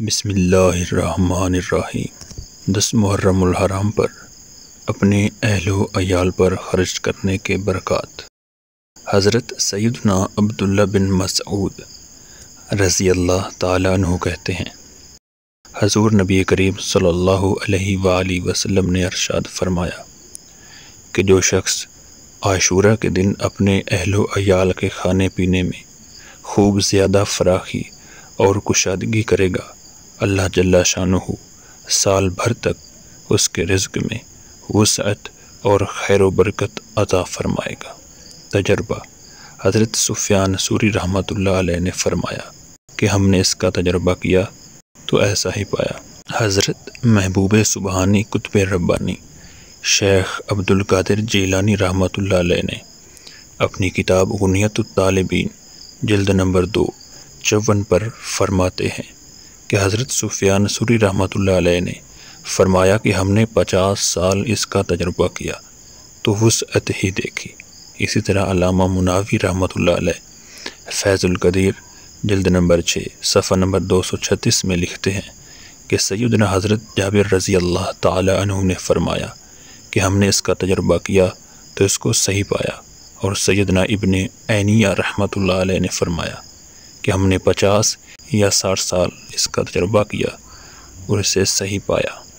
बिस्मिल्लाहिर्रहमानिर्रहीम। 10 मुहर्रमुल हराम पर अपने अहलो अयाल पर खर्च करने के बरक़ात। हज़रत सैयदना अब्दुल्ला बिन मसऊद रज़ी अल्लाह ताला अन्हु कहते हैं, हज़ूर नबी करीम सल्लल्लाहु अलैहि वालि वसल्लम ने इरशाद फरमाया कि जो शख्स आशूरा के दिन अपने अहलो अयाल के खाने पीने में खूब ज़्यादा फराखी और कुशादगी करेगा, अल्लाह जल्ला शानुहु साल भर तक उसके रिज्क में वसअत और खैर व बरकत अता फ़रमाएगा। तजर्बा। हज़रत सुफियान सूरी रहमतुल्लाह अलैह ने फ़रमाया कि हमने इसका तजर्बा किया तो ऐसा ही पाया। हज़रत महबूब सुबहानी कुतुब रब्बानी शेख अब्दुल कादिर जिलानी रहमतुल्लाह अलैह ने अपनी किताब गुनियत उत-तालिबीन जल्द नंबर 254 पर फरमाते हैं कि हज़रत सुफियान सूरी रहमतुल्लाह अलैह ने फरमाया कि हमने 50 साल इसका तजर्बा किया तो वसअत ही देखी। इसी तरह अल्लामा मुनावी रहमतुल्लाह अलैह फ़ैज़ उल क़दीर जल्द नंबर 6 सफ़ा नंबर 236 में लिखते हैं कि सैयदना हज़रत जाबिर रज़ी अल्लाह ताला अन्हु ने फरमाया कि हमने इसका तजर्बा किया तो इसको सही पाया। और सैयदना इब्ने ऐनिया रहमतुल्लाह अलैह ने फरमाया कि हमने 50 या 60 साल इसका तजर्बा किया और इसे सही पाया।